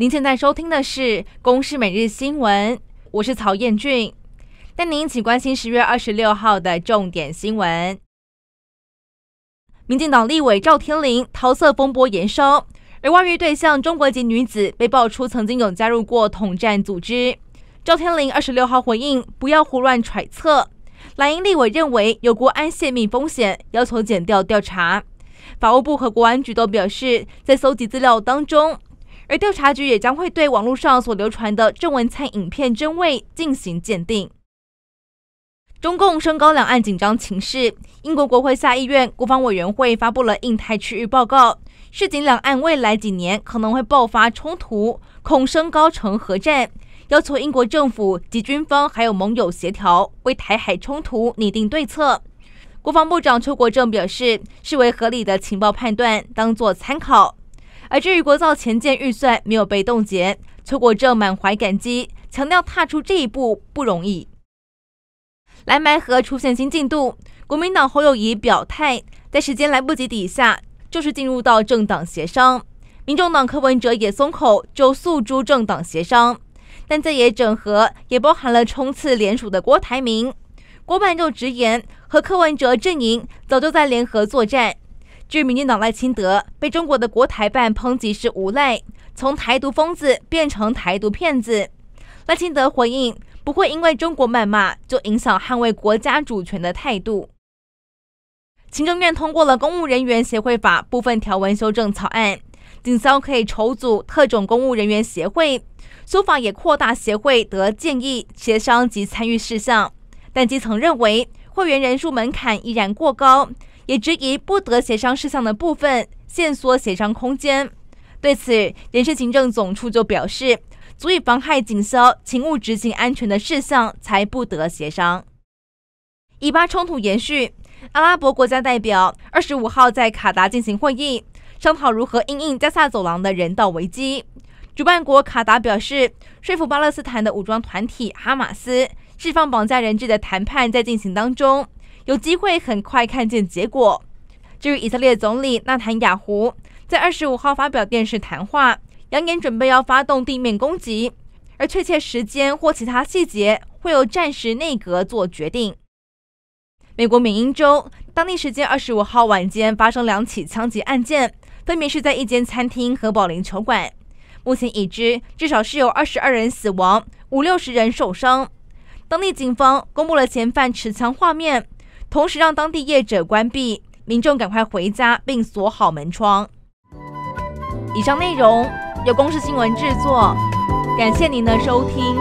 您现在收听的是《公视每日新闻》，我是曹彦俊，带您一起关心10月26号的重点新闻。民进党立委赵天麟桃色风波延烧，而外遇对象中国籍女子被爆出曾经有加入过统战组织。赵天麟26号回应，不要胡乱揣测。蓝营立委认为有国安泄密风险，要求检调调查。法务部和国安局都表示，在搜集资料当中。而调查局也将会对网络上所流传的郑文灿影片真伪进行鉴定。中共升高两岸紧张情势，英国国会下议院国防委员会发布了印太区域报告，示警两岸未来几年可能会爆发冲突，恐升高成核战，要求英国政府及军方还有盟友协调，为台海冲突拟定对策。国防部长邱国正表示，视为合理的情报判断，当作参考。而至于国造前舰预算没有被冻结，邱国正满怀感激，强调踏出这一步不容易。蓝白合出现新进度，国民党侯友宜表态，在时间来不及底下，就是进入到政党协商。民众党柯文哲也松口，就诉诸政党协商，但在野整合也包含了冲刺联署的郭台铭，郭办就直言和柯文哲阵营早就在联合作战。至于民进党赖清德被中国的国台办抨击是无赖，从台独疯子变成台独骗子。赖清德回应，不会因为中国谩骂就影响捍卫国家主权的态度。行政院通过了公务人员协会法部分条文修正草案，警消可以筹组特种公务人员协会，修法也扩大协会得建议、协商及参与事项，但基层认为会员人数门槛依然过高。也质疑不得协商事项的部分限缩协商空间。对此，人事行政总处就表示，足以妨害警消勤务执行安全的事项才不得协商。以巴冲突延续，阿拉伯国家代表25号在卡达进行会议，商讨如何因应加萨走廊的人道危机。主办国卡达表示，说服巴勒斯坦的武装团体哈马斯释放绑架人质的谈判在进行当中。有机会很快看见结果。至于以色列总理纳坦雅胡在25号发表电视谈话，扬言准备要发动地面攻击，而确切时间或其他细节会由战时内阁做决定。美国缅因州当地时间25号晚间发生2起枪击案件，分别是在一间餐厅和保龄球馆。目前已知至少是有22人死亡，50-60人受伤。当地警方公布了嫌犯持枪画面。同时让当地业者关闭，民众赶快回家并锁好门窗。以上内容由公视新闻制作，感谢您的收听。